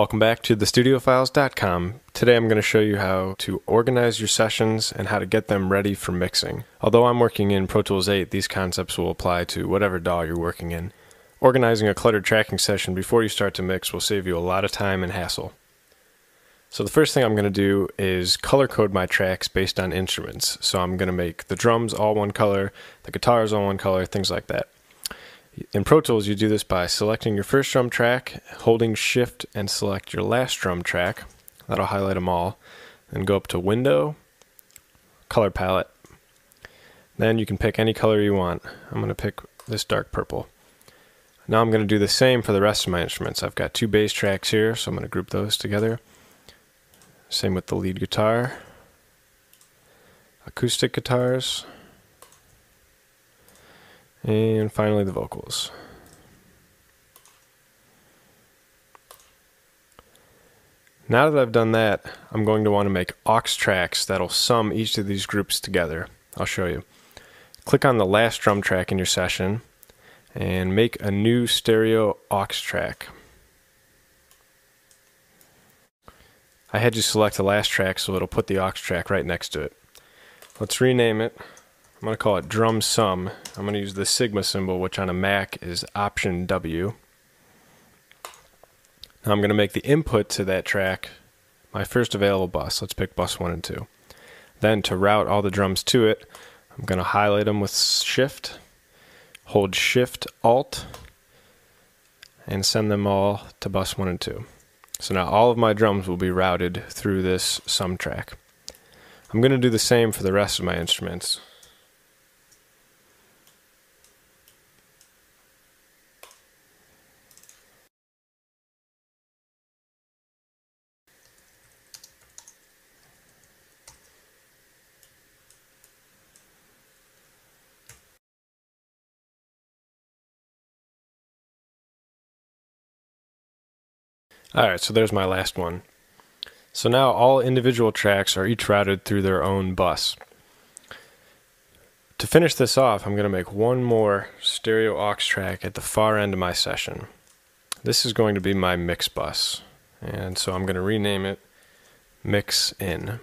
Welcome back to thestudiofiles.com. Today I'm going to show you how to organize your sessions and how to get them ready for mixing. Although I'm working in Pro Tools 8, these concepts will apply to whatever DAW you're working in. Organizing a cluttered tracking session before you start to mix will save you a lot of time and hassle. So the first thing I'm going to do is color code my tracks based on instruments. So I'm going to make the drums all one color, the guitars all one color, things like that. In Pro Tools, you do this by selecting your first drum track, holding Shift and select your last drum track. That'll highlight them all. Then go up to Window, Color Palette. Then you can pick any color you want. I'm going to pick this dark purple. Now I'm going to do the same for the rest of my instruments. I've got two bass tracks here, so I'm going to group those together. Same with the lead guitar, acoustic guitars, and finally the vocals. Now that I've done that, I'm going to want to make aux tracks that'll sum each of these groups together. I'll show you. Click on the last drum track in your session and make a new stereo aux track. I had you select the last track so it'll put the aux track right next to it. Let's rename it. I'm going to call it Drum Sum. I'm going to use the Sigma symbol, which on a Mac is Option W. Now I'm going to make the input to that track my first available bus. Let's pick bus 1 and 2. Then to route all the drums to it, I'm going to highlight them with Shift, hold Shift Alt, and send them all to bus 1 and 2. So now all of my drums will be routed through this sum track. I'm going to do the same for the rest of my instruments. Alright, so there's my last one. So now all individual tracks are each routed through their own bus. To finish this off, I'm going to make one more stereo aux track at the far end of my session. This is going to be my mix bus, and so I'm going to rename it Mix In.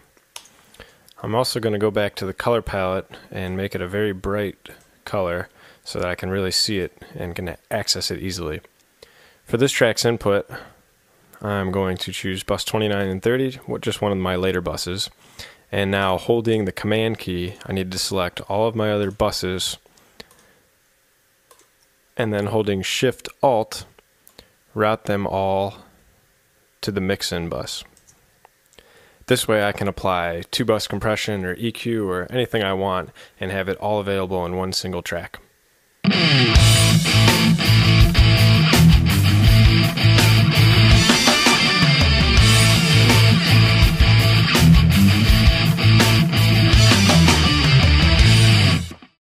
I'm also going to go back to the color palette and make it a very bright color so that I can really see it and can access it easily. For this track's input, I'm going to choose bus 29 and 30, just one of my later buses. And now holding the command key, I need to select all of my other buses. And then holding Shift Alt, route them all to the mix-in bus. This way I can apply two bus compression or EQ or anything I want and have it all available in one single track.